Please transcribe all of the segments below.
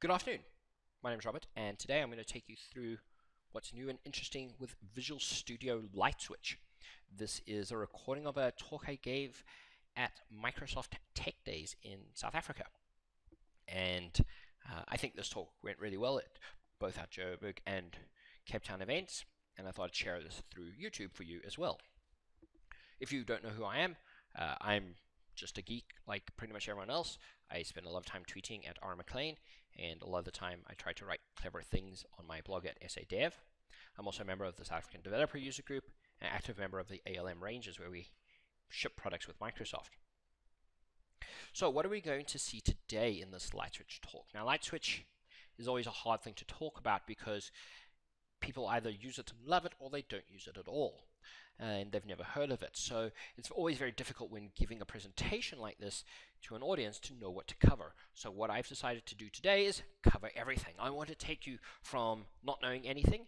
Good afternoon, my name is Robert, and today I'm going to take you through what's new and interesting with Visual Studio LightSwitch. This is a recording of a talk I gave at Microsoft Tech Days in South Africa, and I think this talk went really well at both our Joburg and Cape Town events, and I thought I'd share this through YouTube for you as well. If you don't know who I am, I'm just a geek like pretty much everyone else. I spend a lot of time tweeting at R. MacLean, and a lot of the time I try to write clever things on my blog at sadev. I'm also a member of the South African Developer User Group, an active member of the ALM Rangers, where we ship products with Microsoft. So what are we going to see today in this LightSwitch talk? Now, LightSwitch is always a hard thing to talk about because people either use it and love it or they don't use it at all, and they've never heard of it. So it's always very difficult when giving a presentation like this to an audience to know what to cover. So what I've decided to do today is cover everything. I want to take you from not knowing anything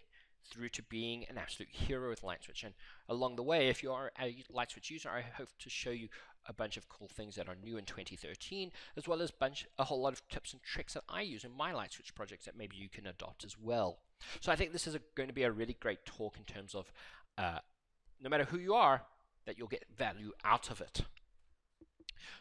through to being an absolute hero with LightSwitch. And along the way, if you are a LightSwitch user, I hope to show you a bunch of cool things that are new in 2013, as well as a whole lot of tips and tricks that I use in my LightSwitch projects that maybe you can adopt as well. So I think this is going to be a really great talk in terms of no matter who you are, that you'll get value out of it.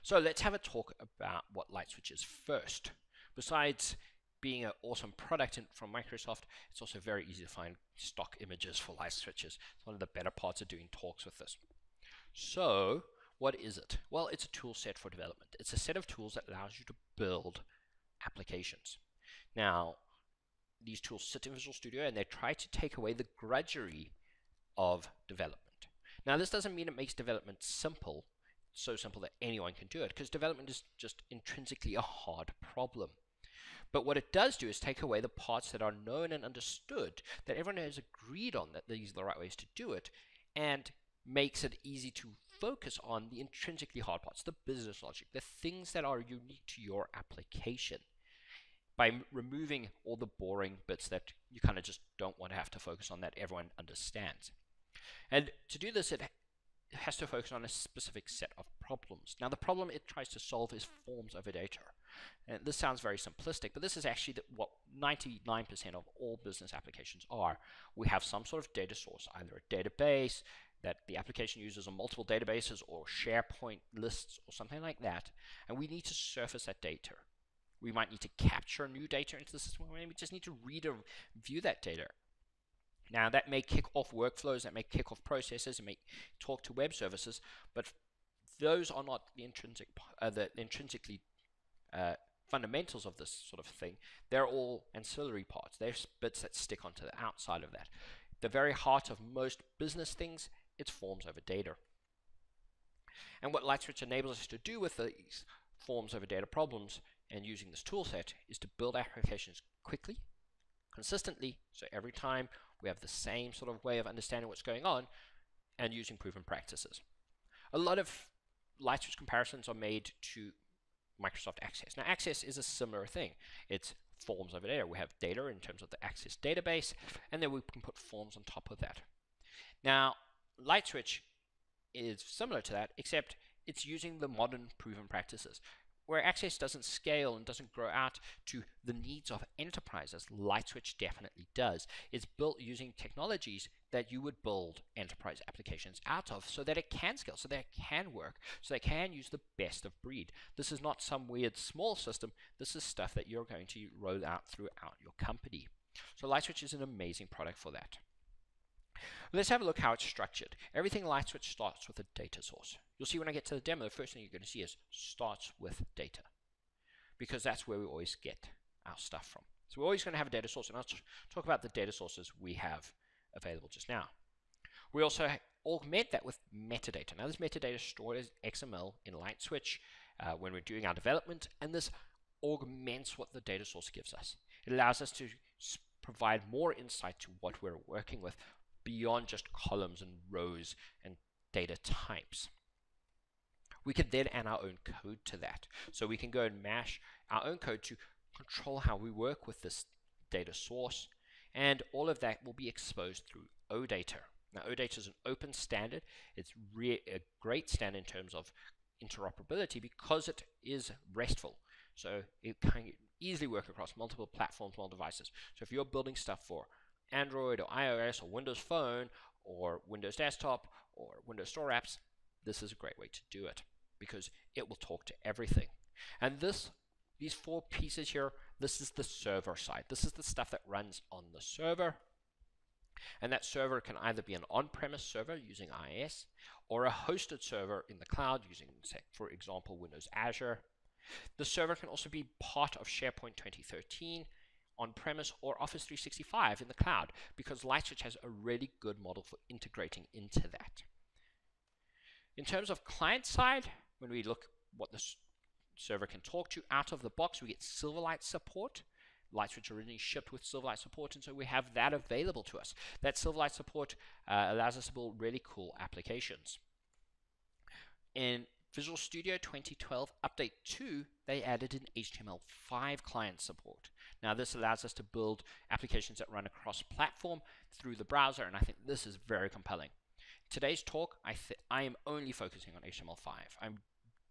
So let's have a talk about what LightSwitch is first. Besides being an awesome product from Microsoft, it's also very easy to find stock images for LightSwitches. It's one of the better parts of doing talks with this. So what is it? Well, it's a tool set for development. It's a set of tools that allows you to build applications. Now, these tools sit in Visual Studio, and they try to take away the grudgery of development. Now, this doesn't mean it makes development simple, so simple that anyone can do it, because development is just intrinsically a hard problem. But what it does do is take away the parts that are known and understood, that everyone has agreed on that these are the right ways to do it, and makes it easy to focus on the intrinsically hard parts, the business logic, the things that are unique to your application, by removing all the boring bits that you kind of just don't want to have to focus on, that everyone understands. And to do this, it has to focus on a specific set of problems. Now, the problem it tries to solve is forms over data. And this sounds very simplistic, but this is actually what 99% of all business applications are. We have some sort of data source, either a database that the application uses, or multiple databases, or SharePoint lists, or something like that, and we need to surface that data. We might need to capture new data into the system, and we just need to read or view that data. Now, that may kick off workflows, that may kick off processes, it may talk to web services, but those are not the intrinsically fundamentals of this sort of thing. They're all ancillary parts. They're bits that stick onto the outside of that. The very heart of most business things, it's forms over data. And what LightSwitch enables us to do with these forms over data problems and using this tool set is to build applications quickly, consistently, so every time we have the same sort of way of understanding what's going on, and using proven practices. A lot of LightSwitch comparisons are made to Microsoft Access. Now, Access is a similar thing. It's forms over data. We have data in terms of the Access database, and then we can put forms on top of that. Now, LightSwitch is similar to that, except it's using the modern proven practices. Where Access doesn't scale and doesn't grow out to the needs of enterprises, LightSwitch definitely does. It's built using technologies that you would build enterprise applications out of, so that it can scale, so that it can work, so they can use the best of breed. This is not some weird small system. This is stuff that you're going to roll out throughout your company. So LightSwitch is an amazing product for that. Let's have a look how it's structured. Everything LightSwitch starts with a data source. You'll see when I get to the demo, the first thing you're going to see is starts with data, because that's where we always get our stuff from. So we're always going to have a data source, and I'll talk about the data sources we have available just now. We also augment that with metadata. Now, this metadata is stored as XML in LightSwitch when we're doing our development, and this augments what the data source gives us. It allows us to provide more insight to what we're working with, beyond just columns and rows and data types. We can then add our own code to that. So we can go and mash our own code to control how we work with this data source, and all of that will be exposed through OData. Now, OData is an open standard. It's a great standard in terms of interoperability because it is RESTful. So it can easily work across multiple platforms, multiple devices. So if you're building stuff for Android or iOS or Windows Phone or Windows Desktop or Windows Store apps, this is a great way to do it because it will talk to everything. And these four pieces here, this is the server side. This is the stuff that runs on the server. And that server can either be an on-premise server using IIS or a hosted server in the cloud using, say, for example, Windows Azure. The server can also be part of SharePoint 2013 on-premise or Office 365 in the cloud, because LightSwitch has a really good model for integrating into that. In terms of client-side, when we look what the server can talk to, out of the box we get Silverlight support. LightSwitch originally shipped with Silverlight support, and so we have that available to us. That Silverlight support allows us to build really cool applications. In Visual Studio 2012 Update 2, they added an HTML5 client support. Now this allows us to build applications that run across platform through the browser, and I think this is very compelling. Today's talk, I am only focusing on HTML5. I'm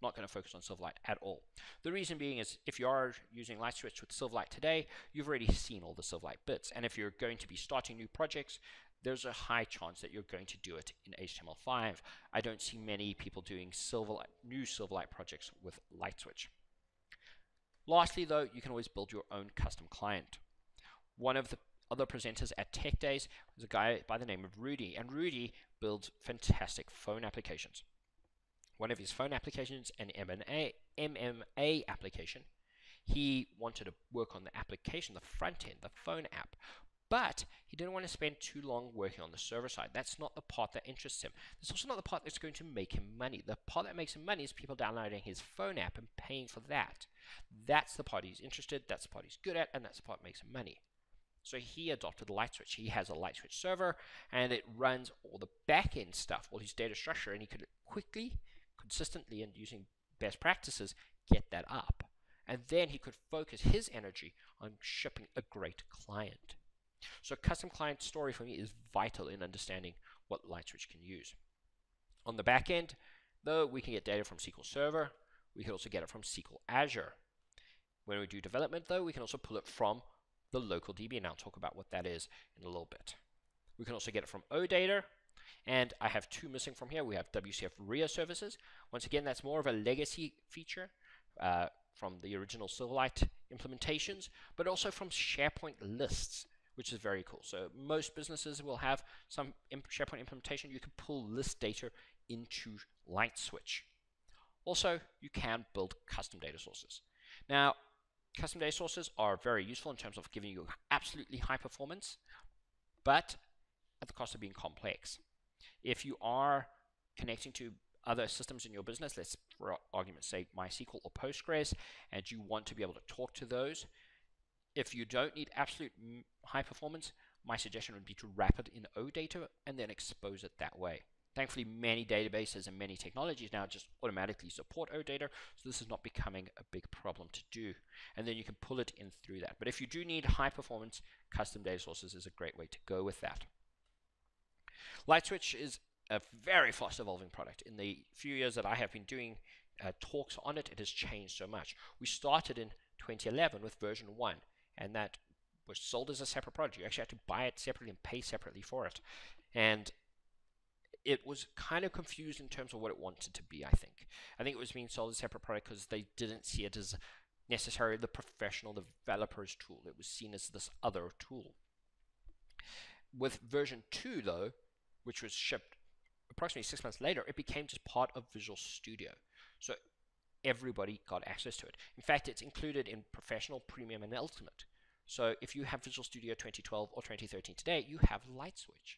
not going to focus on Silverlight at all. The reason being is if you are using LightSwitch with Silverlight today, you've already seen all the Silverlight bits, and if you're going to be starting new projects, there's a high chance that you're going to do it in HTML5. I don't see many people doing new Silverlight projects with LightSwitch. Lastly though, you can always build your own custom client. One of the other presenters at Tech Days was a guy by the name of Rudy, and Rudy builds fantastic phone applications. One of his phone applications, an MMA application, he wanted to work on the application, the front end, the phone app, but he didn't want to spend too long working on the server side. That's not the part that interests him. It's also not the part that's going to make him money. The part that makes him money is people downloading his phone app and paying for that. That's the part he's interested, that's the part he's good at, and that's the part that makes him money. So he adopted LightSwitch. He has a LightSwitch server, and it runs all the back-end stuff, all his data structure, and he could quickly, consistently, and using best practices, get that up, and then he could focus his energy on shipping a great client. So custom client story for me is vital in understanding what LightSwitch can use. On the back end though, we can get data from SQL Server. We can also get it from SQL Azure. When we do development though, we can also pull it from the LocalDB, and I'll talk about what that is in a little bit. We can also get it from OData. And I have two missing from here. We have WCF RIA services. Once again, that's more of a legacy feature from the original Silverlight implementations, but also from SharePoint lists, which is very cool. So most businesses will have some SharePoint implementation. You can pull list data into LightSwitch. Also, you can build custom data sources. Now, custom data sources are very useful in terms of giving you absolutely high performance, but at the cost of being complex. If you are connecting to other systems in your business, let's for argument's sake MySQL or Postgres, and you want to be able to talk to those, if you don't need absolute high performance, my suggestion would be to wrap it in OData and then expose it that way. Thankfully, many databases and many technologies now just automatically support OData, so this is not becoming a big problem to do. And then you can pull it in through that. But if you do need high performance, custom data sources is a great way to go with that. LightSwitch is a very fast evolving product. In the few years that I have been doing talks on it, it has changed so much. We started in 2011 with version 1, and that was sold as a separate product. You actually had to buy it separately and pay separately for it. And it was kind of confused in terms of what it wanted to be, I think. I think it was being sold as a separate product because they didn't see it as necessarily the professional developer's tool. It was seen as this other tool. With version 2 though, which was shipped approximately 6 months later, it became just part of Visual Studio. So everybody got access to it. In fact, it's included in Professional, Premium, and Ultimate. So if you have Visual Studio 2012 or 2013 today, you have LightSwitch.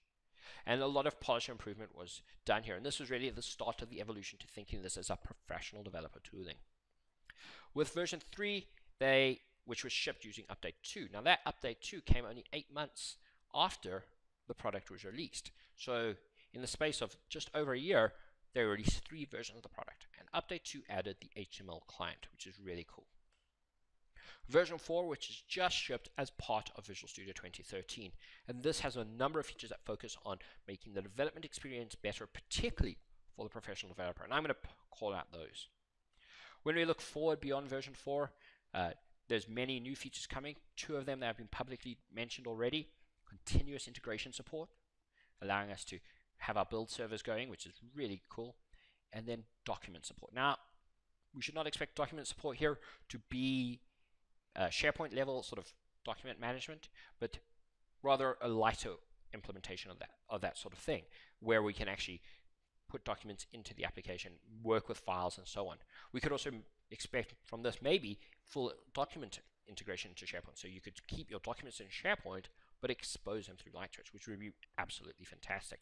And a lot of polish and improvement was done here. And this was really the start of the evolution to thinking this as a professional developer tooling. With version 3, which was shipped using Update 2. Now that Update 2 came only 8 months after the product was released. So in the space of just over a year, they released 3 versions of the product, and Update 2 added the HTML client, which is really cool. Version 4, which is just shipped as part of Visual Studio 2013, and this has a number of features that focus on making the development experience better, particularly for the professional developer, and I'm going to call out those. When we look forward beyond version 4, There's many new features coming. Two of them that have been publicly mentioned already. Continuous integration support, allowing us to have our build servers going, which is really cool. And then document support. Now, we should not expect document support here to be SharePoint level sort of document management, but rather a lighter implementation of that sort of thing, where we can actually put documents into the application, work with files and so on. We could also expect from this maybe full document integration into SharePoint, so you could keep your documents in SharePoint but expose them through LightSwitch, which would be absolutely fantastic.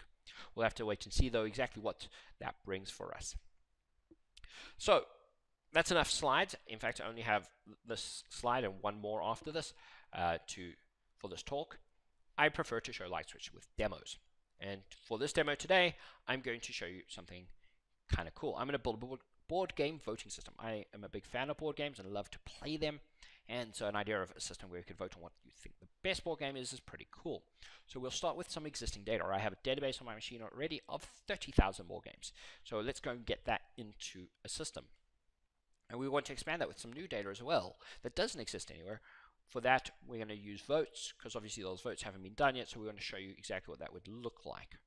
We'll have to wait and see though exactly what that brings for us. So that's enough slides. In fact, I only have this slide and one more after this for this talk. I prefer to show LightSwitch with demos. And for this demo today, I'm going to show you something kind of cool. I'm going to build a board game voting system. I am a big fan of board games and love to play them. And so an idea of a system where you could vote on what you think the best board game is pretty cool. So we'll start with some existing data. I have a database on my machine already of 30,000 board games. So let's go and get that into a system. And we want to expand that with some new data as well that doesn't exist anywhere. For that, we're going to use votes, because obviously those votes haven't been done yet, so we want to show you exactly what that would look like.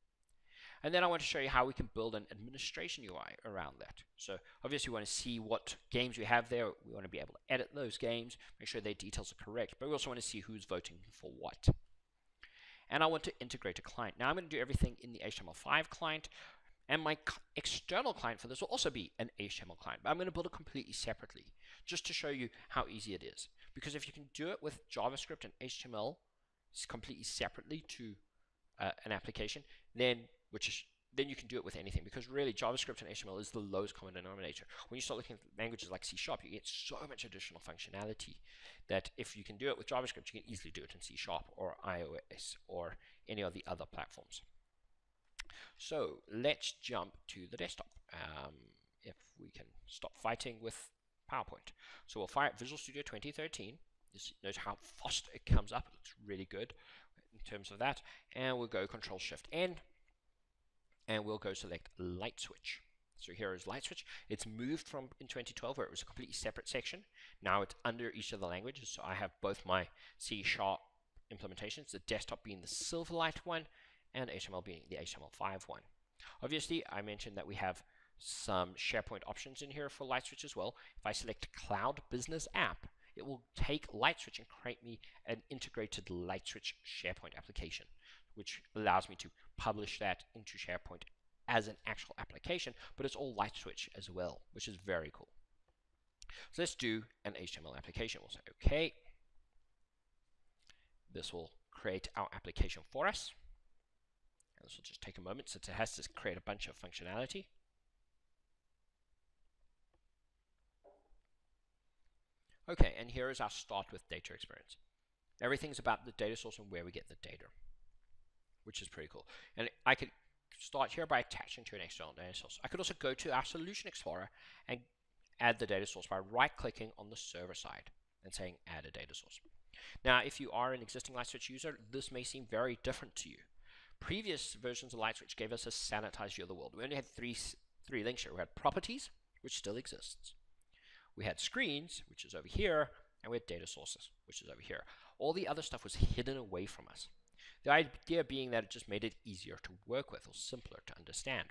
And then I want to show you how we can build an administration UI around that. So obviously we want to see what games we have there. We want to be able to edit those games, make sure their details are correct, but we also want to see who's voting for what. And I want to integrate a client. Now I'm going to do everything in the HTML5 client, and my external client for this will also be an HTML client, but I'm going to build it completely separately, just to show you how easy it is. Because if you can do it with JavaScript and HTML completely separately to an application, then you can do it with anything, because really JavaScript and HTML is the lowest common denominator. When you start looking at languages like C#, you get so much additional functionality that if you can do it with JavaScript, you can easily do it in C# or iOS or any of the other platforms. So let's jump to the desktop. If we can stop fighting with PowerPoint. So we'll fire up Visual Studio 2013. Just notice how fast it comes up. It looks really good in terms of that. And we'll go Control-Shift-N, and we'll go select LightSwitch. So here is LightSwitch. It's moved from in 2012, where it was a completely separate section. Now it's under each of the languages. So I have both my C# implementations, the desktop being the Silverlight one, and HTML being the HTML5 one. Obviously, I mentioned that we have some SharePoint options in here for LightSwitch as well. If I select Cloud Business App, it will take LightSwitch and create me an integrated LightSwitch SharePoint application, which allows me to publish that into SharePoint as an actual application, but it's all LightSwitch as well, which is very cool. So let's do an HTML application. We'll say OK. This will create our application for us. And this will just take a moment since it has to create a bunch of functionality. Okay, and here is our start with data experience. Everything's about the data source and where we get the data, which is pretty cool. And I could start here by attaching to an external data source. I could also go to our Solution Explorer and add the data source by right-clicking on the server side and saying add a data source. Now, if you are an existing LightSwitch user, this may seem very different to you. Previous versions of LightSwitch gave us a sanitized view of the world. We only had three links here. We had properties, which still exists. We had screens, which is over here, and we had data sources, which is over here. All the other stuff was hidden away from us. The idea being that it just made it easier to work with or simpler to understand.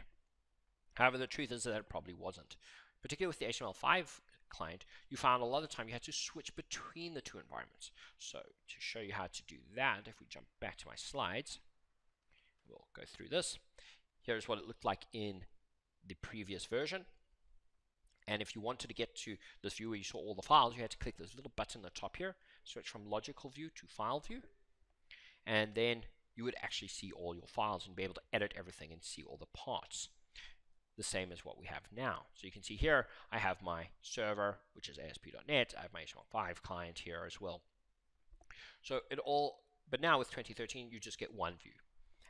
However, the truth is that it probably wasn't. Particularly with the HTML5 client, you found a lot of the time you had to switch between the two environments. So to show you how to do that, if we jump back to my slides, we'll go through this. Here's what it looked like in the previous version. And if you wanted to get to this view where you saw all the files, you had to click this little button at the top here, switch from logical view to file view, and then you would actually see all your files and be able to edit everything and see all the parts. The same as what we have now. So you can see here, I have my server, which is ASP.NET. I have my HTML5 client here as well. So it all, but now with 2013, you just get one view.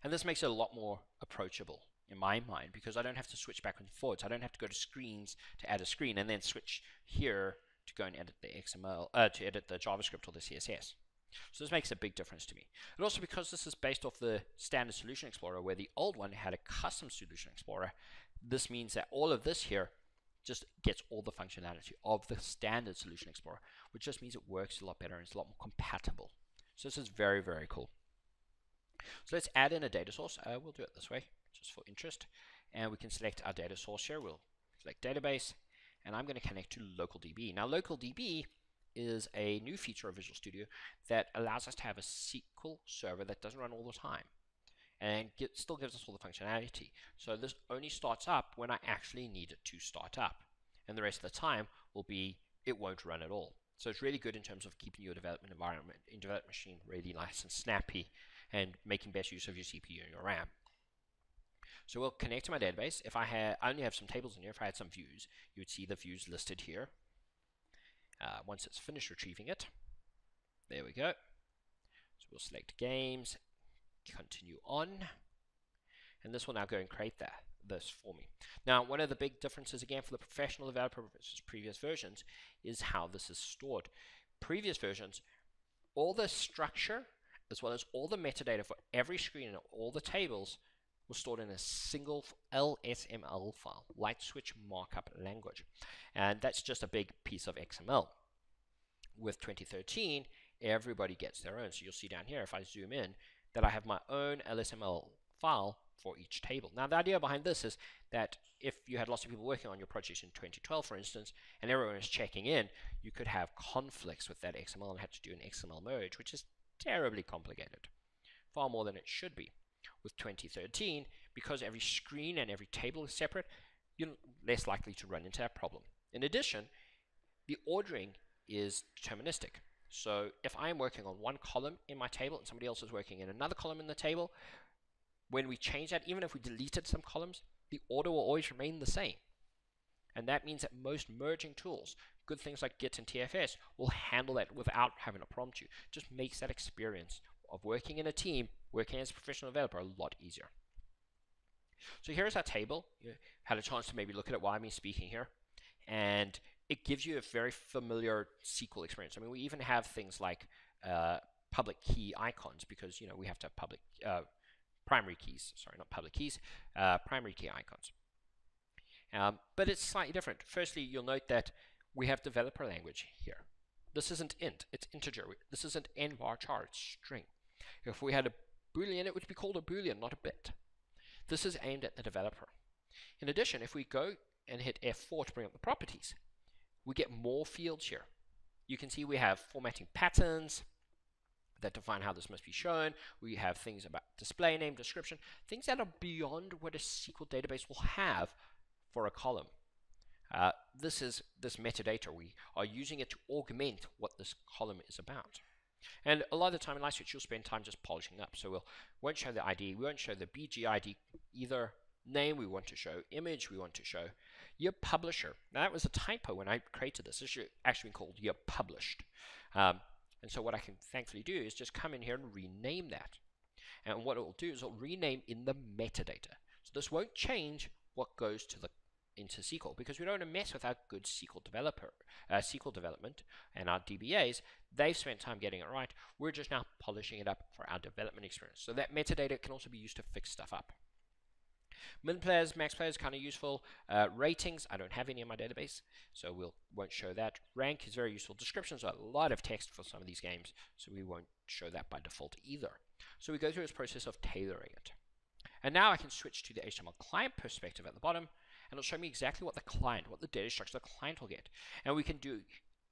And this makes it a lot more approachable in my mind, because I don't have to switch back and forth. I don't have to go to screens to add a screen and then switch here to go and edit the XML, to edit the JavaScript or the CSS. So this makes a big difference to me. And also because this is based off the standard Solution Explorer, where the old one had a custom Solution Explorer, this means that all of this here just gets all the functionality of the standard Solution Explorer, which just means it works a lot better and it's a lot more compatible. So this is very, very cool. So let's add in a data source. We'll do it this way, just for interest. And we can select our data source here. We'll select database, and I'm going to connect to LocalDB. Now, LocalDB is a new feature of Visual Studio that allows us to have a SQL server that doesn't run all the time and still gives us all the functionality. So this only starts up when I actually need it to start up, and the rest of the time will be it won't run at all. So it's really good in terms of keeping your development environment in development machine really nice and snappy and making best use of your CPU and your RAM. So we'll connect to my database. If I only have some tables in here. If I had some views, you would see the views listed here. Once it's finished retrieving it, there we go. So we'll select games, continue on, and this will now go and create this for me. Now, one of the big differences again for the professional developer versus previous versions is how this is stored. Previous versions, all the structure as well as all the metadata for every screen and all the tables was stored in a single LSML file, LightSwitch Markup Language. And that's just a big piece of XML. With 2013, everybody gets their own. So you'll see down here, if I zoom in, that I have my own LSML file for each table. Now, the idea behind this is that if you had lots of people working on your project in 2012, for instance, and everyone is checking in, you could have conflicts with that XML and had to do an XML merge, which is terribly complicated, far more than it should be. With 2013, because every screen and every table is separate, you're less likely to run into that problem. In addition, the ordering is deterministic. So if I'm working on one column in my table and somebody else is working in another column in the table, when we change that, even if we deleted some columns, the order will always remain the same. And that means that most merging tools, good things like Git and TFS, will handle that without having to prompt you. It just makes that experience of working in a team, working as a professional developer, a lot easier. So here's our table. You had a chance to maybe look at it while I'm speaking here, and it gives you a very familiar SQL experience. I mean, we even have things like public key icons because, you know, we have to have primary keys. Sorry, not public keys, primary key icons. But it's slightly different. Firstly, you'll note that we have developer language here. This isn't int, it's integer. This isn't NVARCHAR, it's string. If we had a Boolean, it would be called a Boolean, not a bit. This is aimed at the developer. In addition, if we go and hit F4 to bring up the properties, we get more fields here. You can see we have formatting patterns that define how this must be shown. We have things about display name, description, things that are beyond what a SQL database will have for a column. This metadata, we are using it to augment what this column is about. And a lot of the time in LightSwitch, you'll spend time just polishing up. So we won't show the ID, we won't show the BGID either. Name, we want to show image, we want to show year publisher. Now, that was a typo when I created this. This should actually be called year published. And so what I can thankfully do is just come in here and rename that. And what it will do is it will rename in the metadata. So this won't change what goes to the into SQL, because we don't want to mess with our good SQL developer, SQL development, and our DBAs. They've spent time getting it right. We're just now polishing it up for our development experience. So that metadata can also be used to fix stuff up. Min players, max players, kind of useful. Ratings, I don't have any in my database, so we won't show that. Rank is very useful. Descriptions are a lot of text for some of these games, so we won't show that by default either. So we go through this process of tailoring it. And now I can switch to the HTML client perspective at the bottom, and it'll show me exactly what the client, what the data structure the client will get. And we can do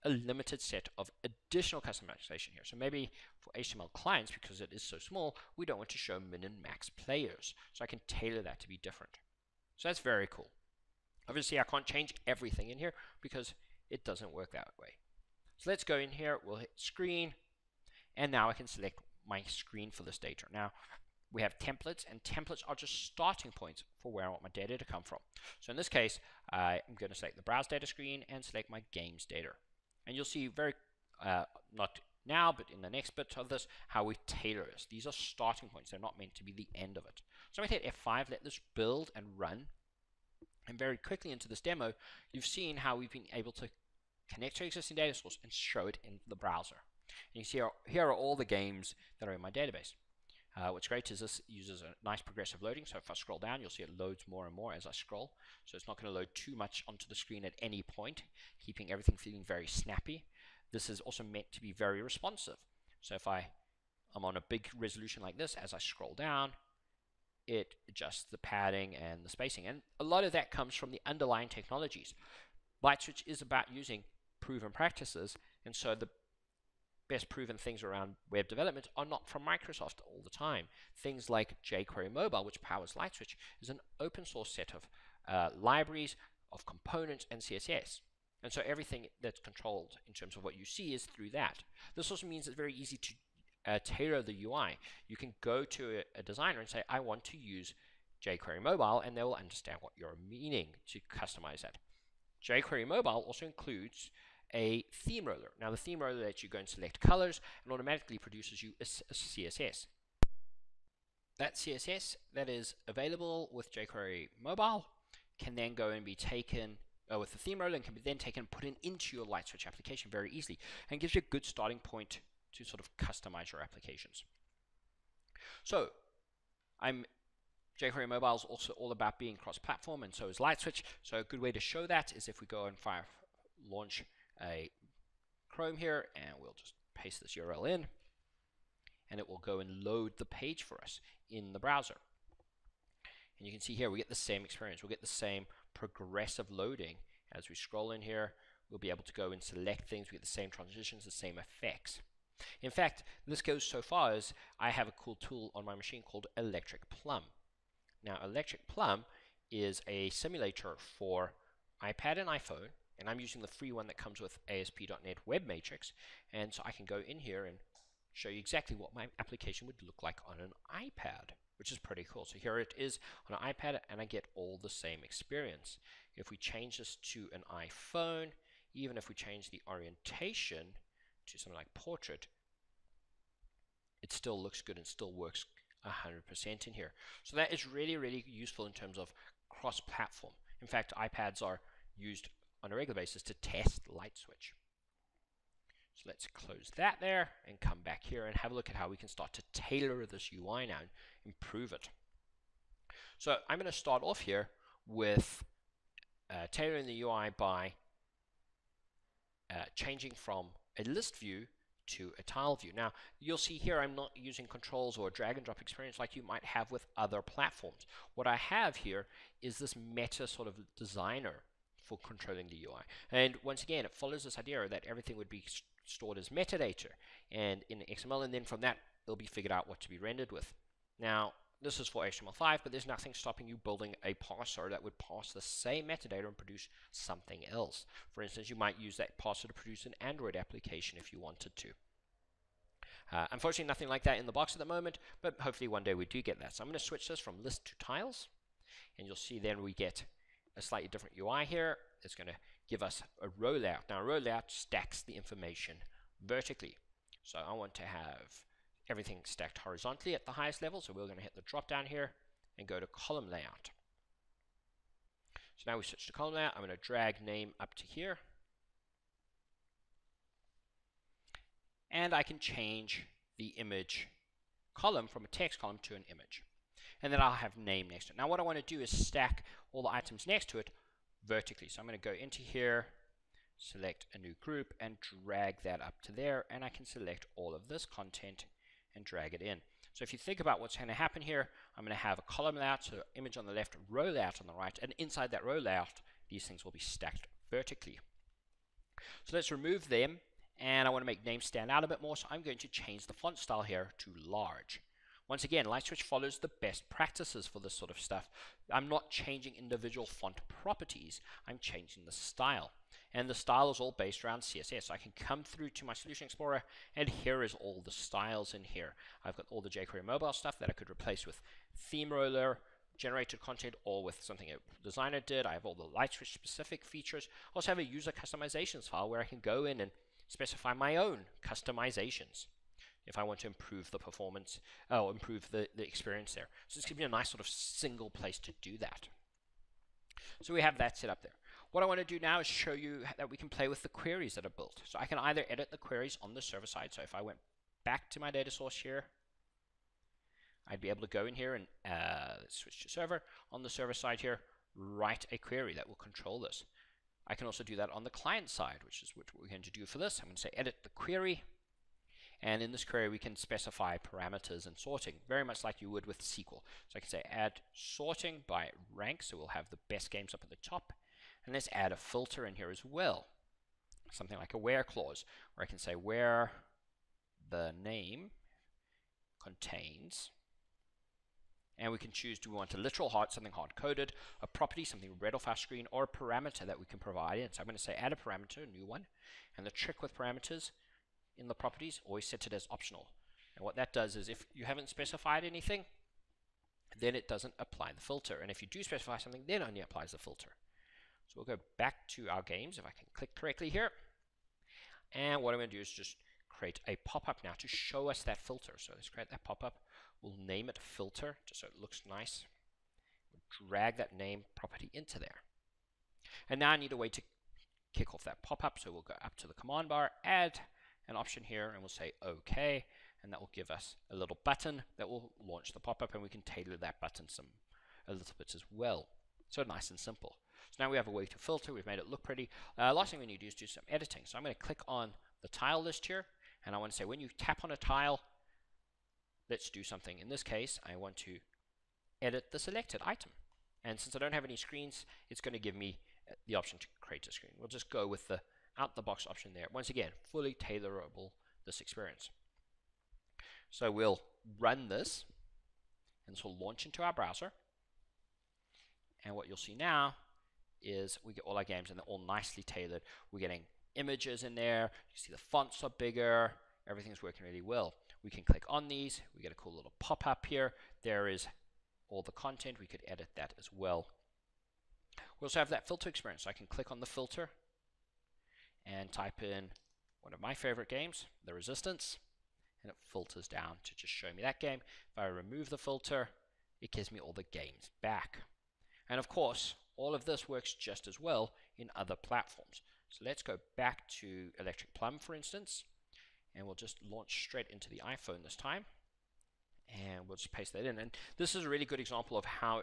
a limited set of additional customization here. So maybe for HTML clients, because it is so small, we don't want to show min and max players. So I can tailor that to be different. So that's very cool. Obviously, I can't change everything in here because it doesn't work that way. So let's go in here, we'll hit screen, and now I can select my screen for this data. Now, we have templates, and templates are just starting points for where I want my data to come from. So in this case, I'm going to select the browse data screen and select my games data. And you'll see very, not now, but in the next bit of this, how we tailor this. These are starting points. They're not meant to be the end of it. So I'm going to hit F5, let this build and run. And very quickly into this demo, you've seen how we've been able to connect to an existing data source and show it in the browser. And you see here are all the games that are in my database. What's great is this uses a nice progressive loading, so if I scroll down you'll see it loads more and more as I scroll, so it's not going to load too much onto the screen at any point, keeping everything feeling very snappy. This is also meant to be very responsive, so if I'm on a big resolution like this, as I scroll down it adjusts the padding and the spacing, and a lot of that comes from the underlying technologies. LightSwitch is about using proven practices, and so the best proven things around web development are not from Microsoft all the time. Things like jQuery Mobile, which powers LightSwitch, is an open source set of libraries, of components and CSS. And so everything that's controlled in terms of what you see is through that. This also means it's very easy to tailor the UI. You can go to a designer and say, I want to use jQuery Mobile, and they will understand what you're meaning to customize that. jQuery Mobile also includes a theme roller. Now the theme roller lets you go and select colors and automatically produces you a CSS. That CSS that is available with jQuery Mobile can then go and be taken with the theme roller and can be then taken and put into your LightSwitch application very easily, and gives you a good starting point to sort of customize your applications. So jQuery Mobile is also all about being cross-platform, and so is LightSwitch. So a good way to show that is if we go and launch a Chrome here, and we'll just paste this URL in, and it will go and load the page for us in the browser. And you can see here we get the same experience. We'll get the same progressive loading. As we scroll in here, we'll be able to go and select things. We get the same transitions, the same effects. In fact, this goes so far as I have a cool tool on my machine called Electric Plum. Now, Electric Plum is a simulator for iPad and iPhone, and I'm using the free one that comes with ASP.NET Web Matrix, and so I can go in here and show you exactly what my application would look like on an iPad, which is pretty cool. So here it is on an iPad, and I get all the same experience. If we change this to an iPhone, even if we change the orientation to something like portrait, it still looks good and still works 100% in here. So that is really, really useful in terms of cross-platform. In fact, iPads are used on a regular basis to test LightSwitch. So let's close that there and come back here and have a look at how we can start to tailor this UI now and improve it. So I'm going to start off here with tailoring the UI by changing from a list view to a tile view. Now you'll see here I'm not using controls or a drag and drop experience like you might have with other platforms. What I have here is this meta sort of designer for controlling the UI, and once again it follows this idea that everything would be stored as metadata and in XML, and then from that it'll be figured out what to be rendered with. Now this is for HTML5, but there's nothing stopping you building a parser that would parse the same metadata and produce something else. For instance, you might use that parser to produce an Android application if you wanted to. Unfortunately, nothing like that in the box at the moment, but hopefully one day we do get that. So I'm going to switch this from list to tiles, and you'll see then we get a slightly different UI here. It's going to give us a row layout. Now, a row layout stacks the information vertically. So I want to have everything stacked horizontally at the highest level, so we're going to hit the drop down here and go to column layout. So now we switch to column layout. I'm going to drag name up to here, and I can change the image column from a text column to an image, and then I'll have name next to it. Now what I want to do is stack all the items next to it vertically, so I'm going to go into here, select a new group and drag that up to there, and I can select all of this content and drag it in. So if you think about what's going to happen here, I'm going to have a column layout, so image on the left, row layout on the right, and inside that row layout these things will be stacked vertically. So let's remove them, and I want to make names stand out a bit more, so I'm going to change the font style here to large. Once again, LightSwitch follows the best practices for this sort of stuff. I'm not changing individual font properties, I'm changing the style. And the style is all based around CSS. So I can come through to my Solution Explorer, and here is all the styles in here. I've got all the jQuery Mobile stuff that I could replace with theme roller, generated content, or with something a designer did. I have all the LightSwitch specific features. I also have a user customizations file where I can go in and specify my own customizations if I want to improve the performance, or improve the experience there. So it's going to be a nice sort of single place to do that. So we have that set up there. What I want to do now is show you that we can play with the queries that are built. So I can either edit the queries on the server side. So if I went back to my data source here, I'd be able to go in here and switch to server. On the server side here, write a query that will control this. I can also do that on the client side, which is what we're going to do for this. I'm going to say edit the query. And in this query, we can specify parameters and sorting, very much like you would with SQL. So I can say add sorting by rank, so we'll have the best games up at the top. And let's add a filter in here as well, something like a where clause, where I can say where the name contains. And we can choose, do we want a literal hard, something hard-coded, a property, something read off our screen, or a parameter that we can provide in. So I'm going to say add a parameter, a new one. And the trick with parameters in the properties, always set it as optional. And what that does is if you haven't specified anything, then it doesn't apply the filter. And if you do specify something, then only applies the filter. So we'll go back to our games, if I can click correctly here. And what I'm going to do is just create a pop-up now to show us that filter. So let's create that pop-up. We'll name it filter, just so it looks nice. We'll drag that name property into there. And now I need a way to kick off that pop-up. So we'll go up to the command bar, add an option here, and we'll say OK. And that will give us a little button that will launch the pop-up, and we can tailor that button a little bit as well. So nice and simple. So now we have a way to filter. We've made it look pretty. Last thing we need to do is do some editing. So I'm going to click on the tile list here. And I want to say when you tap on a tile, let's do something. In this case, I want to edit the selected item. And since I don't have any screens, it's going to give me the option to create a screen. We'll just go with the out-the-box option there. Once again, fully tailorable this experience. So we'll run this, and this will launch into our browser. And what you'll see now is we get all our games, and they're all nicely tailored. We're getting images in there. You see the fonts are bigger. Everything's working really well. We can click on these. We get a cool little pop-up here. There is all the content. We could edit that as well. We also have that filter experience. So I can click on the filter and type in one of my favorite games, The Resistance, and it filters down to just show me that game. If I remove the filter, it gives me all the games back. And of course, all of this works just as well in other platforms. So let's go back to Electric Plum, for instance, and we'll just launch straight into the iPhone this time, and we'll just paste that in. And this is a really good example of how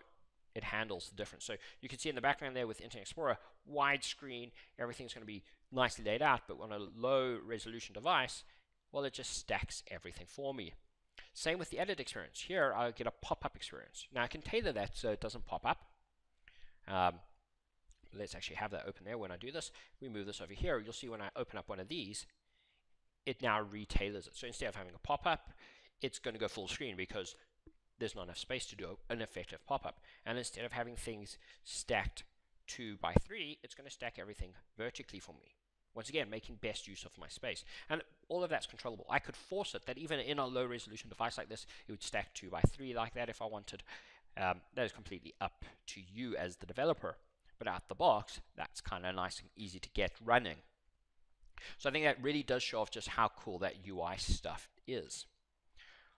it handles the difference. So you can see in the background there with Internet Explorer, widescreen, everything's going to be nicely laid out, but on a low resolution device, well, it just stacks everything for me. Same with the edit experience. Here, I'll get a pop-up experience. Now, I can tailor that so it doesn't pop up. Let's actually have that open there. When I do this, we move this over here. You'll see when I open up one of these, it now retailers it. So instead of having a pop-up, it's going to go full screen because there's not enough space to do an effective pop-up. And instead of having things stacked 2 by 3, it's going to stack everything vertically for me. Once again, making best use of my space. And all of that's controllable. I could force it that even in a low-resolution device like this, it would stack 2 by 3 like that if I wanted. That is completely up to you as the developer. But out the box, that's kind of nice and easy to get running. So I think that really does show off just how cool that UI stuff is.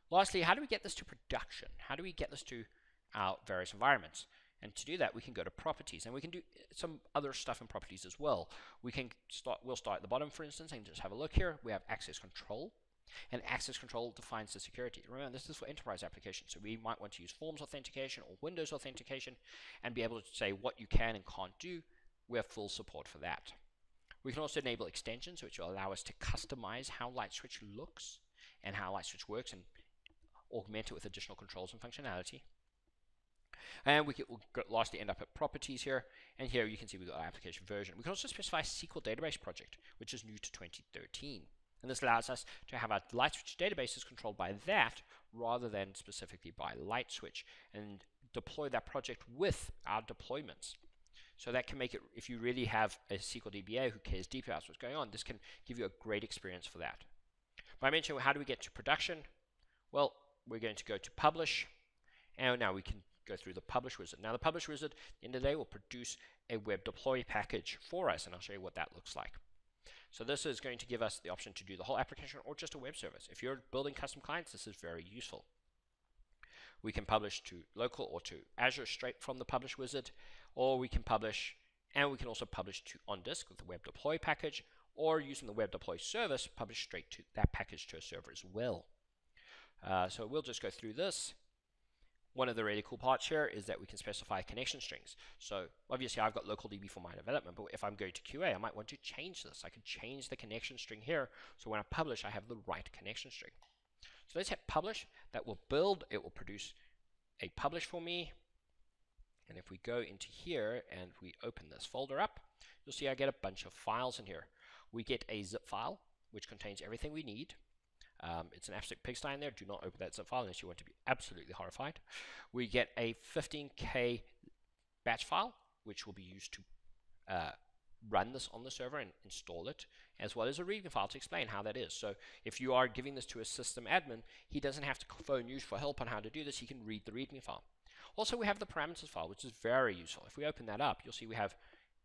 Lastly, how do we get this to production? How do we get this to our various environments? And to do that, we can go to properties, and we can do some other stuff in properties as well. We can start, we'll start at the bottom, for instance, and just have a look here. We have access control, and access control defines the security. Remember, this is for enterprise applications, so we might want to use forms authentication or Windows authentication and be able to say what you can and can't do. We have full support for that. We can also enable extensions, which will allow us to customize how LightSwitch looks and how LightSwitch works and augment it with additional controls and functionality. And we can lastly end up at properties here, and here you can see we've got our application version. We can also specify SQL database project, which is new to 2013. And this allows us to have our LightSwitch databases controlled by that rather than specifically by LightSwitch, and deploy that project with our deployments. So that can make it, if you really have a SQL DBA who cares deeply about what's going on, this can give you a great experience for that. But I mentioned, well, how do we get to production? Well, we're going to go to publish, and now we can go through the publish wizard. Now the publish wizard, at the end of the day, will produce a web deploy package for us, and I'll show you what that looks like. So this is going to give us the option to do the whole application or just a web service. If you're building custom clients, this is very useful. We can publish to local or to Azure straight from the publish wizard, or we can publish, and we can also publish to on disk with the web deploy package, or using the web deploy service, publish straight to that package to a server as well. So we'll just go through this, One of the really cool parts here is that we can specify connection strings. So obviously I've got LocalDB for my development, but if I'm going to QA, I might want to change this. I could change the connection string here, so when I publish, I have the right connection string. So let's hit publish. That will build. It will produce a publish for me. And if we go into here and we open this folder up, you'll see I get a bunch of files in here. We get a zip file, which contains everything we need. It's an absolute pigsty in there. Do not open that zip file unless you want to be absolutely horrified. We get a 15K batch file, which will be used to run this on the server and install it, as well as a readme file to explain how that is. So if you are giving this to a system admin, he doesn't have to phone you for help on how to do this. He can read the readme file. Also, we have the parameters file, which is very useful. If we open that up, you'll see we have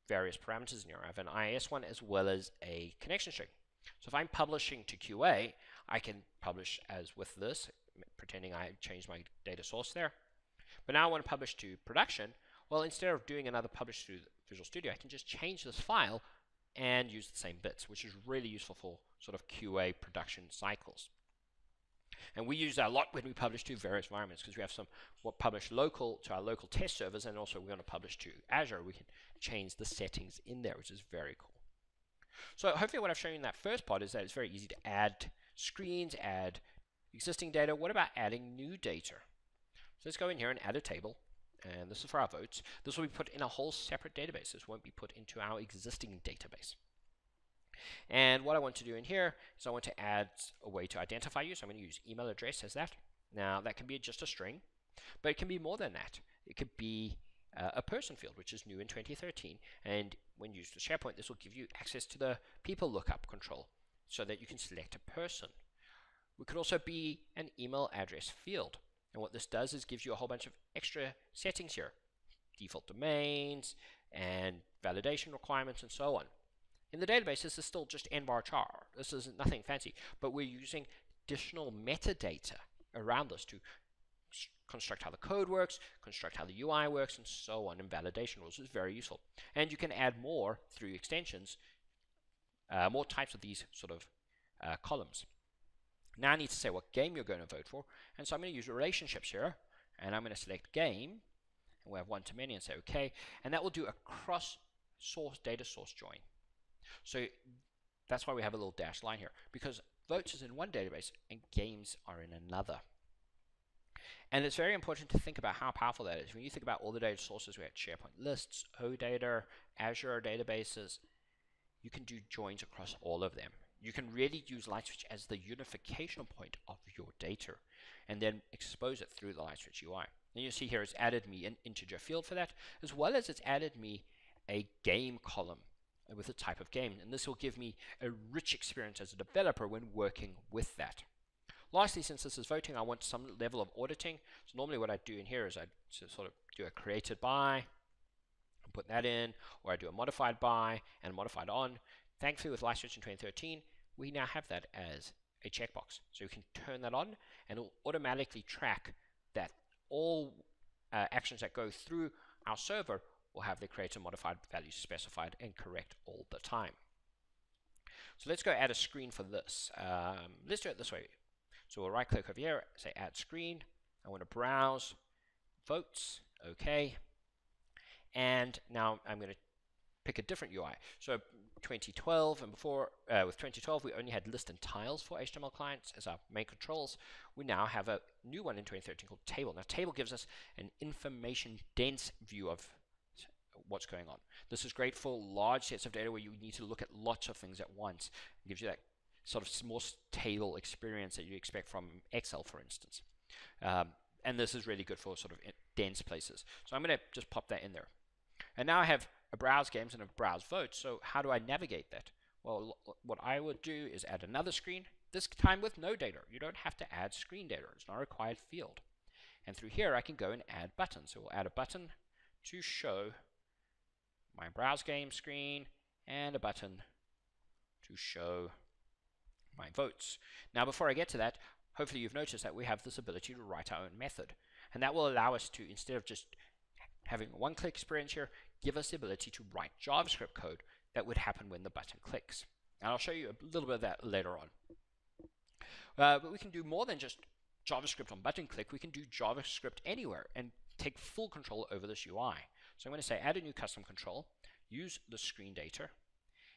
various parameters in here. I have an IIS one as well as a connection string. So if I'm publishing to QA, I can publish as with this, pretending I changed my data source there. But now I want to publish to production. Well, instead of doing another publish to Visual Studio, I can just change this file and use the same bits, which is really useful for sort of QA production cycles. And we use that a lot when we publish to various environments, because we have some what publish local to our local test servers, and also we're going to publish to Azure. We can change the settings in there, which is very cool. So hopefully what I've shown you in that first part is that it's very easy to add screens, add existing data. What about adding new data? So let's go in here and add a table. And this is for our votes. This will be put in a whole separate database. This won't be put into our existing database. And what I want to do in here is I want to add a way to identify you. So I'm going to use email address as that. Now that can be just a string, but it can be more than that. It could be a person field, which is new in 2013. And when used with SharePoint, this will give you access to the people lookup control so that you can select a person. We could also be an email address field. And what this does is gives you a whole bunch of extra settings here, default domains and validation requirements and so on. In the database, this is still just NVARCHAR. This is nothing fancy, but we're using additional metadata around this to construct how the code works, construct how the UI works, and so on, and validation rules is very useful. And you can add more through extensions, more types of these sort of columns. Now I need to say what game you're going to vote for, and so I'm going to use relationships here, and I'm going to select game, and we have one to many, and say OK, and that will do a cross-source data source join. So that's why we have a little dashed line here, because votes is in one database and games are in another. And it's very important to think about how powerful that is. When you think about all the data sources, we have SharePoint lists, OData, Azure databases, you can do joins across all of them. You can really use LightSwitch as the unification point of your data and then expose it through the LightSwitch UI. And you see here it's added me an integer field for that, as well as it's added me a game column with a type of game. And this will give me a rich experience as a developer when working with that. Lastly, since this is voting, I want some level of auditing. So normally what I do in here is I sort of do a created by and put that in, or I do a modified by and modified on. Thankfully, with LightSwitch in 2013, we now have that as a checkbox. So you can turn that on, and it will automatically track that all actions that go through our server will have their created modified values specified and correct all the time. So let's go add a screen for this. Let's do it this way. So we'll right-click over here, say Add Screen. I want to browse, votes, OK. And now I'm going to pick a different UI. So 2012 and before, with 2012 we only had list and tiles for HTML clients as our main controls. We now have a new one in 2013 called table. Now table gives us an information dense view of what's going on. This is great for large sets of data where you need to look at lots of things at once. It gives you that sort of more table experience that you expect from Excel, for instance. And this is really good for sort of dense places. So I'm going to just pop that in there. And now I have a browse games and a browse votes. So how do I navigate that? Well, what I would do is add another screen, this time with no data. You don't have to add screen data. It's not a required field. And through here, I can go and add buttons. So we'll add a button to show my browse game screen and a button to show my votes. Now, before I get to that, hopefully you've noticed that we have this ability to write our own method. And that will allow us to, instead of just having a one-click experience here, give us the ability to write JavaScript code that would happen when the button clicks. And I'll show you a little bit of that later on. But we can do more than just JavaScript on button click, we can do JavaScript anywhere and take full control over this UI. So I'm going to say add a new custom control, use the screen data,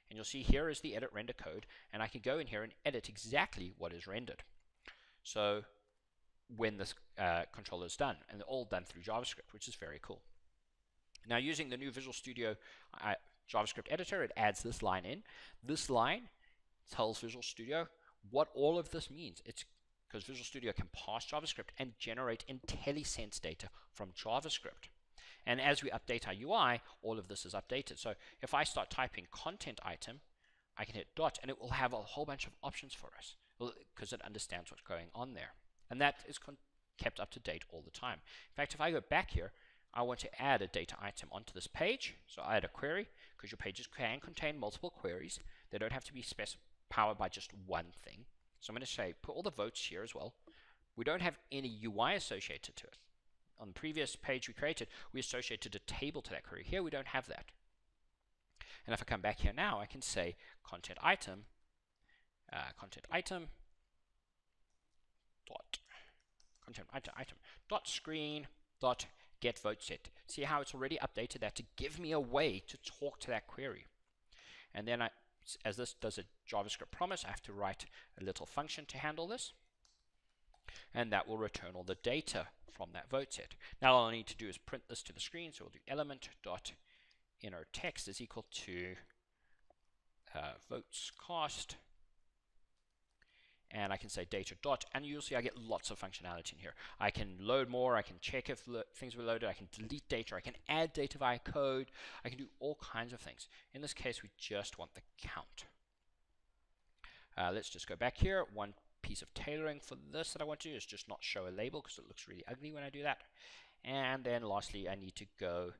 and you'll see here is the edit render code, and I can go in here and edit exactly what is rendered. So when this control is done, and they're all done through JavaScript, which is very cool. Now using the new Visual Studio JavaScript editor, it adds this line in. This line tells Visual Studio what all of this means. It's because Visual Studio can parse JavaScript and generate IntelliSense data from JavaScript. And as we update our UI, all of this is updated. So if I start typing content item, I can hit dot, and it will have a whole bunch of options for us because it understands what's going on there. And that is kept up to date all the time. In fact, if I go back here, I want to add a data item onto this page. So I add a query, because your pages can contain multiple queries. They don't have to be powered by just one thing. So I'm going to say, put all the votes here as well. We don't have any UI associated to it. On the previous page we created, we associated a table to that query. Here we don't have that. And if I come back here now, I can say content item dot screen dot get vote set. See how it's already updated that to give me a way to talk to that query. And then as this does a JavaScript promise, I have to write a little function to handle this. And that will return all the data from that vote set. Now all I need to do is print this to the screen. So we'll do element.innerText is equal to votes cast. And I can say data dot, and you'll see I get lots of functionality in here. I can load more, I can check if things were loaded, I can delete data, I can add data via code, I can do all kinds of things. In this case, we just want the count. Let's just go back here. One piece of tailoring for this that I want to do is just not show a label, because it looks really ugly when I do that. And then lastly, I need to go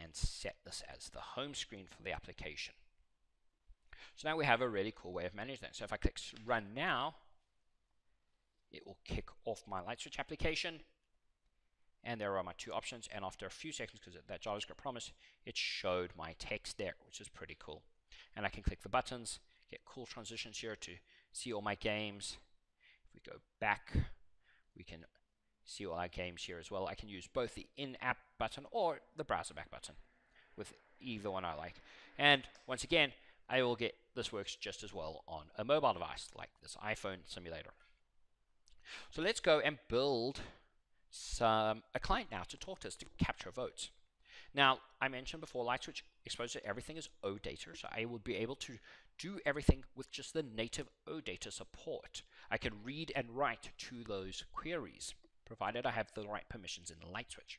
and set this as the home screen for the application. So now we have a really cool way of managing that. So if I click run now, it will kick off my LightSwitch application. And there are my two options. And after a few seconds, because of that JavaScript promise, it showed my text there, which is pretty cool. And I can click the buttons, get cool transitions here to see all my games. If we go back, we can see all our games here as well. I can use both the in-app button or the browser back button, with either one I like. And once again, I will get this works just as well on a mobile device like this iPhone simulator. So let's go and build a client now to talk to us to capture votes. Now I mentioned before, LightSwitch exposed to everything is OData, so I will be able to do everything with just the native OData support. I can read and write to those queries, provided I have the right permissions in LightSwitch.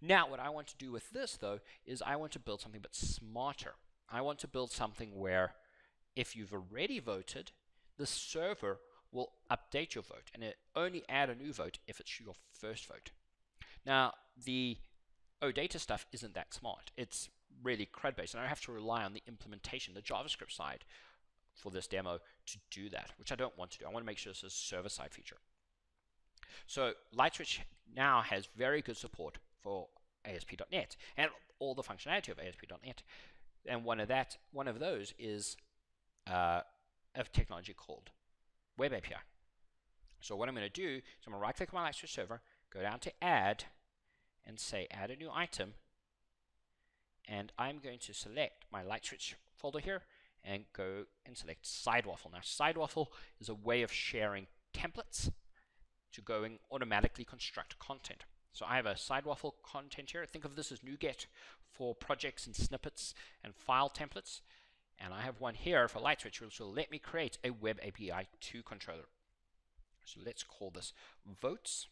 Now what I want to do with this though is I want to build something but smarter. I want to build something where if you've already voted, the server will update your vote and it only add a new vote if it's your first vote. Now the OData stuff isn't that smart. It's really CRUD based, and I have to rely on the implementation, the JavaScript side for this demo to do that, which I don't want to do. I want to make sure this is a server side feature. So LightSwitch now has very good support for ASP.NET and all the functionality of ASP.NET. And one of those is a technology called Web API. So what I'm going to do is I'm going to right-click my LightSwitch server, go down to Add, and say Add a new item. And I'm going to select my LightSwitch folder here and go and select Sidewaffle. Now Sidewaffle is a way of sharing templates to go and automatically construct content. So I have a Sidewaffle content here. Think of this as NuGet for projects and snippets and file templates. And I have one here for LightSwitch, which will let me create a Web API 2 controller. So let's call this Votes.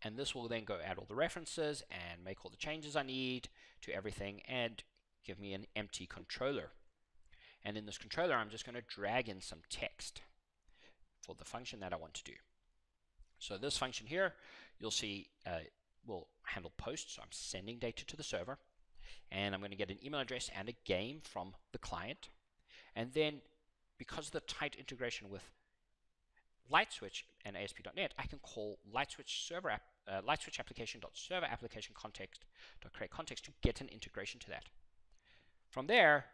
And this will then go add all the references and make all the changes I need to everything and give me an empty controller. And in this controller, I'm just going to drag in some text for the function that I want to do. So this function here, you'll see will handle posts. So I'm sending data to the server, and I'm going to get an email address and a game from the client. And then because of the tight integration with LightSwitch and ASP.NET, I can call LightSwitch server app, LightSwitch application.server application context.create context to get an integration to that. From there,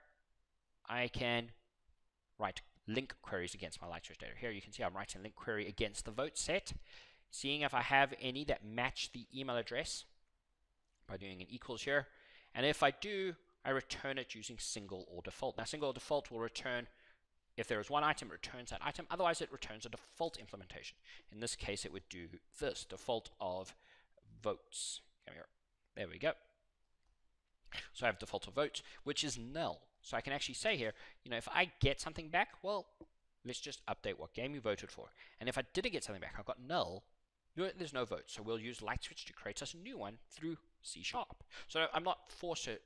I can write link queries against my LightSwitch data. Here you can see I'm writing link query against the vote set, seeing if I have any that match the email address by doing an equals here. And if I do, I return it using single or default. Now single or default will return, if there is one item, it returns that item. Otherwise, it returns a default implementation. In this case, it would do this, default of votes. Come here. There we go. So I have default of votes, which is null. So I can actually say here, you know, if I get something back, well, let's just update what game you voted for. And if I didn't get something back, I got null, there's no vote. So we'll use LightSwitch to create us a new one through C#. So I'm not forced to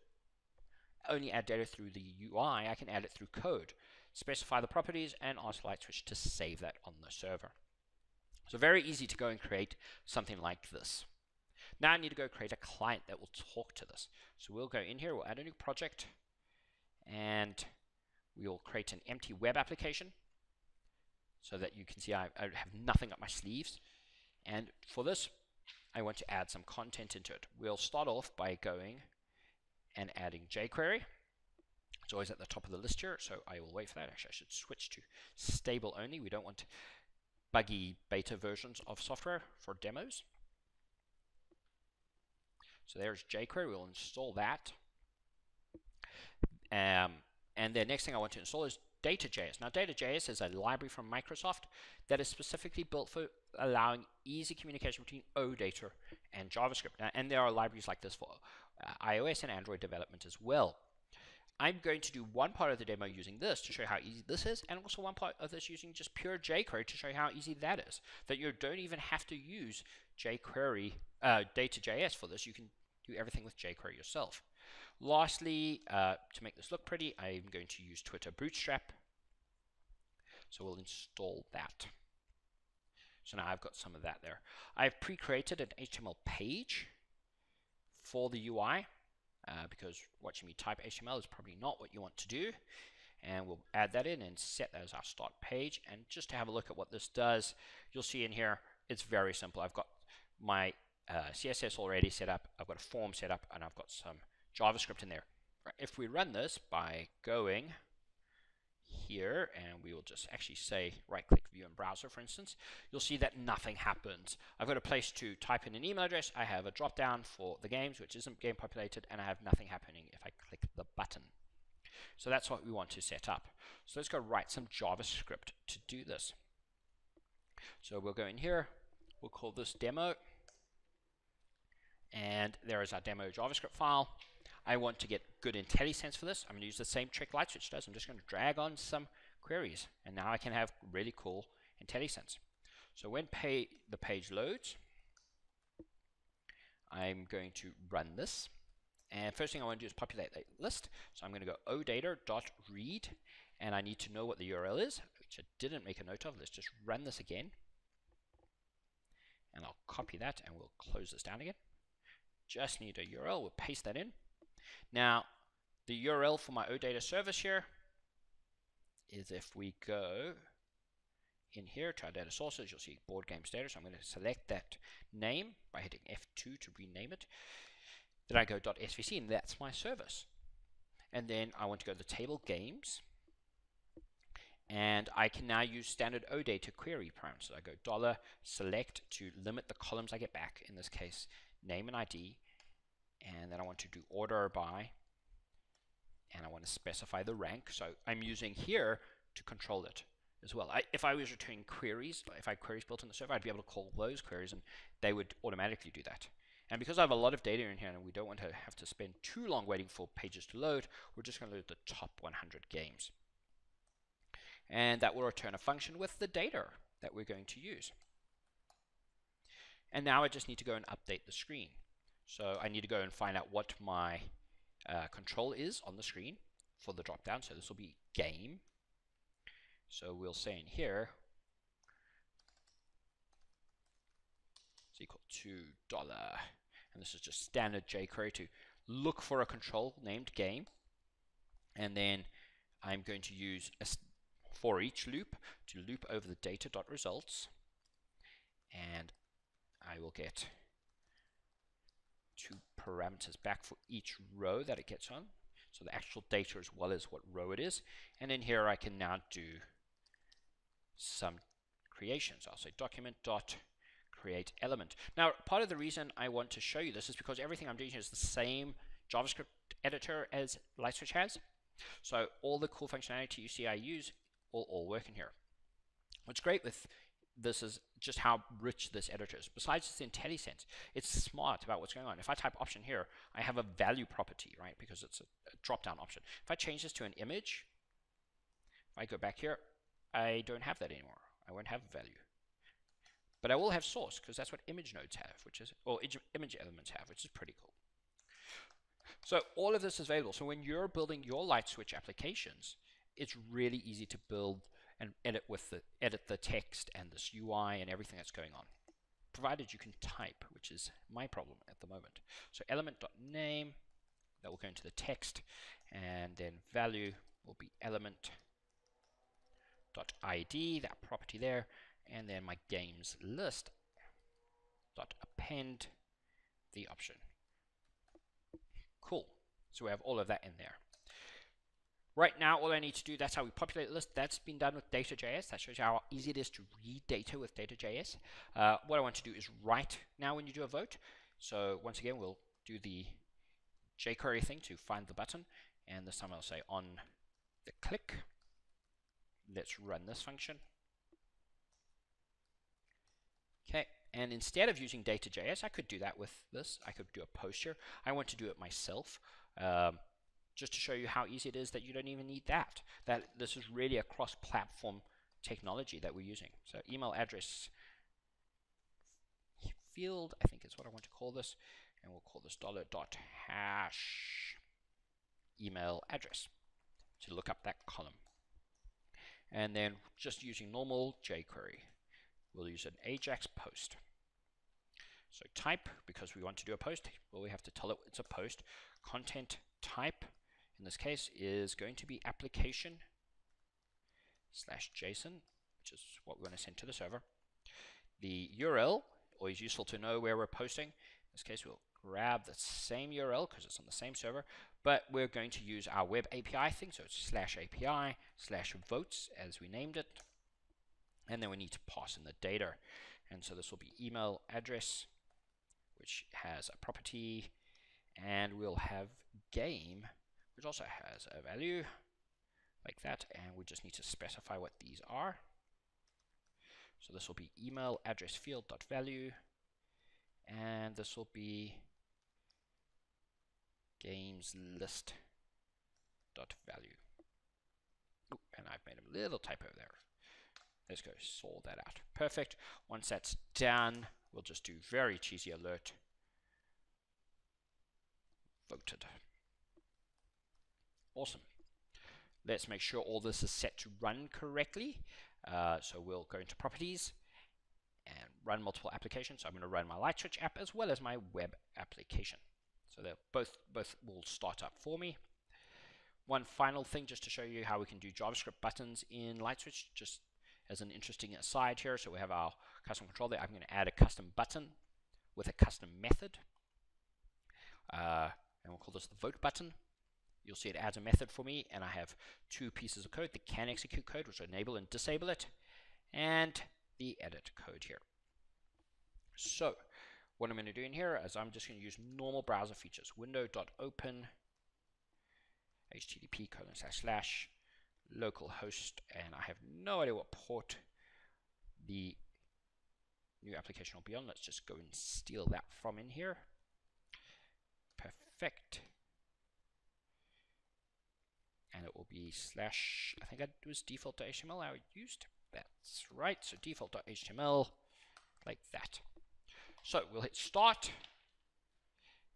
only add data through the UI, I can add it through code. Specify the properties and ask LightSwitch to save that on the server. So very easy to go and create something like this. Now I need to go create a client that will talk to this. So we'll go in here, we'll add a new project, and we'll create an empty web application so that you can see I have nothing up my sleeves. And for this, I want to add some content into it. We'll start off by going and adding jQuery. It's always at the top of the list here, so I will wait for that. Actually, I should switch to stable only. We don't want buggy beta versions of software for demos. So there's jQuery. We'll install that. And the next thing I want to install is Data.js. Now, Data.js is a library from Microsoft that is specifically built for allowing easy communication between OData and JavaScript. And there are libraries like this for iOS and Android development as well. I'm going to do one part of the demo using this to show how easy this is, and also one part of this using just pure jQuery to show how easy that is. That you don't even have to use jQuery, Data.js for this. You can do everything with jQuery yourself. Lastly, to make this look pretty, I'm going to use Twitter Bootstrap. So we'll install that. So now I've got some of that there. I've pre-created an HTML page for the UI, because watching me type HTML is probably not what you want to do. And we'll add that in and set that as our start page. And just to have a look at what this does, you'll see in here, it's very simple. I've got my CSS already set up, I've got a form set up, and I've got some JavaScript in there. Right, if we run this by going here, and we will just actually say right-click view in browser, for instance, you'll see that nothing happens. I've got a place to type in an email address, I have a drop-down for the games, which isn't game populated, and I have nothing happening if I click the button. So that's what we want to set up. So let's go write some JavaScript to do this. So we'll go in here, we'll call this demo, and there is our demo JavaScript file. I want to get good IntelliSense for this. I'm going to use the same trick LightSwitch does. I'm just going to drag on some queries, and now I can have really cool IntelliSense. So when the page loads, I'm going to run this, and first thing I want to do is populate that list. So I'm going to go odata.read, and I need to know what the URL is, which I didn't make a note of. Let's just run this again, and I'll copy that, and we'll close this down again. Just need a URL, we'll paste that in. Now, the URL for my OData service here is if we go in here to our data sources, you'll see board games data. So I'm going to select that name by hitting F2 to rename it. Then I go .svc, and that's my service. And then I want to go to the table games, and I can now use standard OData query parameters. So I go $select to limit the columns I get back, in this case name and ID, and then I want to do order by, and I want to specify the rank. So I'm using here to control it as well. If I was returning queries, if I had queries built in the server, I'd be able to call those queries, and they would automatically do that. And because I have a lot of data in here, and we don't want to have to spend too long waiting for pages to load, we're just going to load the top 100 games. And that will return a function with the data that we're going to use. And now I just need to go and update the screen. So I need to go and find out what my control is on the screen for the drop down. So this will be game. So we'll say in here it's equal to $, and this is just standard jQuery to look for a control named game. And then I'm going to use a for each loop to loop over the data.results, and I will get two parameters back for each row that it gets on, so the actual data as well as what row it is. And in here I can now do some creations. I'll say document.createElement. Now, part of the reason I want to show you this is because everything I'm doing here is the same JavaScript editor as LightSwitch has. So all the cool functionality you see I use will all work in here. What's great with this is just how rich this editor is. Besides its IntelliSense, it's smart about what's going on. If I type option here, I have a value property, right? Because it's a drop-down option. If I change this to an image, if I go back here, I don't have that anymore. I won't have value. But I will have source, because that's what image nodes have, which is, or image elements have, which is pretty cool. So all of this is available. So when you're building your LightSwitch applications, it's really easy to build and edit the text and this UI and everything that's going on, provided you can type, which is my problem at the moment. So element.name, that will go into the text, and then value will be element.id, that property there, and then my games list dot append the option. Cool. So we have all of that in there. Right now, all I need to do, that's how we populate the list. That's been done with Data.js. That shows you how easy it is to read data with Data.js. What I want to do is write now when you do a vote. So once again, we'll do the jQuery thing to find the button. And this time I'll say on the click. Let's run this function. Okay. And instead of using Data.js, I could do that with this. I could do a post here. I want to do it myself. Just to show you how easy it is that you don't even need that. That this is really a cross-platform technology that we're using. So email address field, I think is what I want to call this. And we'll call this $.hash email address to look up that column. And then just using normal jQuery, we'll use an Ajax post. So type, because we want to do a post, well, we have to tell it it's a post. Content type, in this case, is going to be application/JSON, which is what we want to send to the server. The URL, always useful to know where we're posting. In this case, we'll grab the same URL because it's on the same server, but we're going to use our web API thing, so it's /API/votes as we named it. And then we need to pass in the data. And so this will be email address, which has a property, and we'll have game, which also has a value like that, and we just need to specify what these are. So this will be email address field dot value, and this will be games list dot value. Ooh, and I've made a little typo there. Let's go sort that out. Perfect. Once that's done, we'll just do very cheesy alert voted. Awesome. Let's make sure all this is set to run correctly. So we'll go into properties and run multiple applications. So I'm going to run my LightSwitch app as well as my web application. So they're both will start up for me. One final thing just to show you how we can do JavaScript buttons in LightSwitch, just as an interesting aside here. So we have our custom control there. I'm going to add a custom button with a custom method. And we'll call this the vote button. You'll see it adds a method for me, and I have two pieces of code, the can execute code, which will enable and disable it, and the edit code here. So what I'm going to do in here is I'm just going to use normal browser features, window.open, http:// localhost, and I have no idea what port the new application will be on. Let's just go and steal that from in here. Perfect. And it will be / I think that was default.html I used. That's right. So default.html like that. So we'll hit start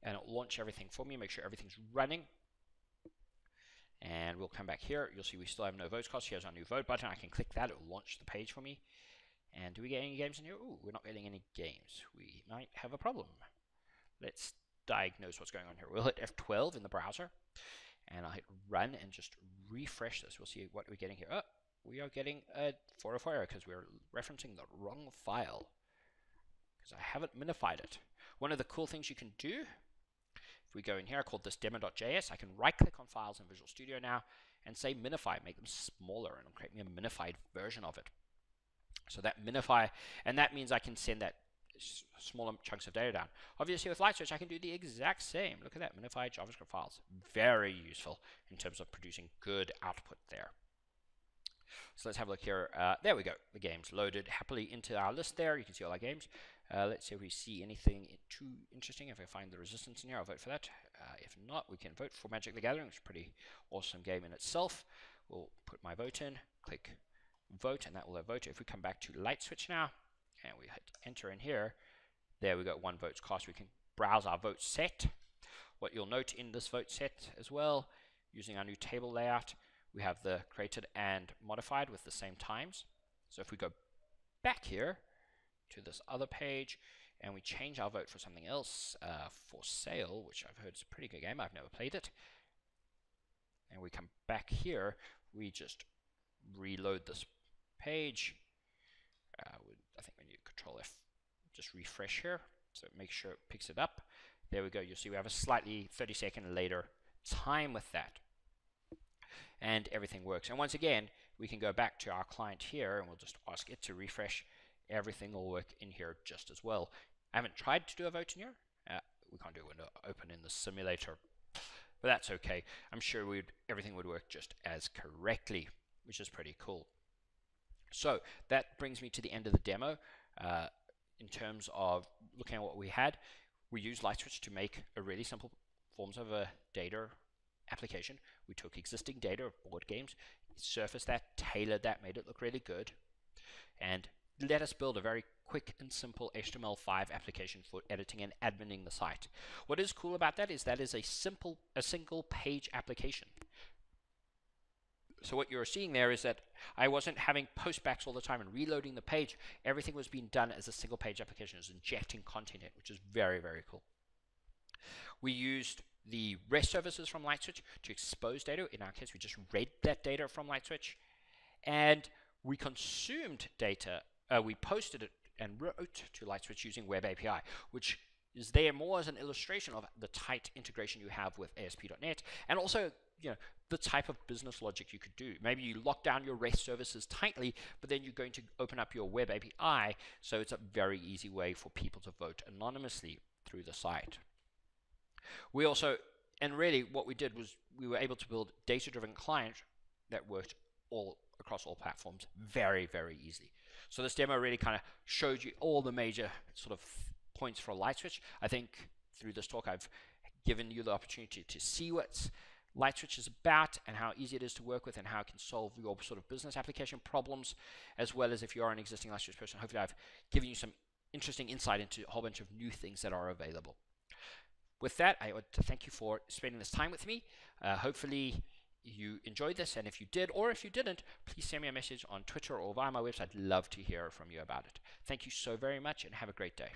and it'll launch everything for me, make sure everything's running. And we'll come back here. You'll see we still have no votes cost. Here's our new vote button. I can click that. It will launch the page for me. And do we get any games in here? Ooh, we're not getting any games. We might have a problem. Let's diagnose what's going on here. We'll hit F12 in the browser. And I'll hit run and just refresh this. We'll see what we're getting here. Oh, we are getting a 404 error because we're referencing the wrong file because I haven't minified it. One of the cool things you can do, if we go in here, I called this demo.js. I can right-click on files in Visual Studio now and say minify, make them smaller, and it'll create me a minified version of it. So that minify, and that means I can send that smaller chunks of data down. Obviously with LightSwitch I can do the exact same. Look at that, minify JavaScript files. Very useful in terms of producing good output there. So let's have a look here. There we go. The game's loaded happily into our list there. You can see all our games. Let's see if we see anything too interesting. If I find the Resistance in here, I'll vote for that. If not, we can vote for Magic the Gathering. It's a pretty awesome game in itself. We'll put my vote in, click vote, and that will vote. If we come back to LightSwitch now, and we hit enter in here, there we go, one vote's cast. We can browse our vote set. What you'll note in this vote set as well, using our new table layout, we have the created and modified with the same times. So if we go back here to this other page and we change our vote for something else, for Sale, which I've heard is a pretty good game, I've never played it, and we come back here, we just reload this page. I think we need Control F, just refresh here, so make sure it picks it up. There we go, you'll see we have a slightly 30-second later time with that. And everything works. And once again, we can go back to our client here and we'll just ask it to refresh. Everything will work in here just as well. I haven't tried to do a vote in here. We can't do a window open in the simulator, but that's okay. I'm sure everything would work just as correctly, which is pretty cool. So that brings me to the end of the demo. In terms of looking at what we had, we used LightSwitch to make a really simple forms of a data application. We took existing data of board games, surfaced that, tailored that, made it look really good, and let us build a very quick and simple HTML5 application for editing and adminning the site. What is cool about that is a single page application. So what you're seeing there is that I wasn't having postbacks all the time and reloading the page. Everything was being done as a single page application, as injecting content in, which is very, very cool. We used the REST services from LightSwitch to expose data. In our case, we just read that data from LightSwitch, and we consumed data. We posted it and wrote to LightSwitch using Web API, which is there more as an illustration of the tight integration you have with ASP.NET, and also the type of business logic you could do. Maybe you lock down your REST services tightly, but then you're going to open up your Web API, so it's a very easy way for people to vote anonymously through the site. We also, and really what we did was we were able to build data-driven clients that worked all across all platforms very, very easily. So this demo really kind of showed you all the major sort of points for LightSwitch. I think through this talk I've given you the opportunity to see what LightSwitch is about and how easy it is to work with and how it can solve your sort of business application problems, as well as if you are an existing LightSwitch person, hopefully I've given you some interesting insight into a whole bunch of new things that are available. With that, I want to thank you for spending this time with me. Hopefully you enjoyed this, and if you did or if you didn't, please send me a message on Twitter or via my website. I'd love to hear from you about it. Thank you so very much and have a great day.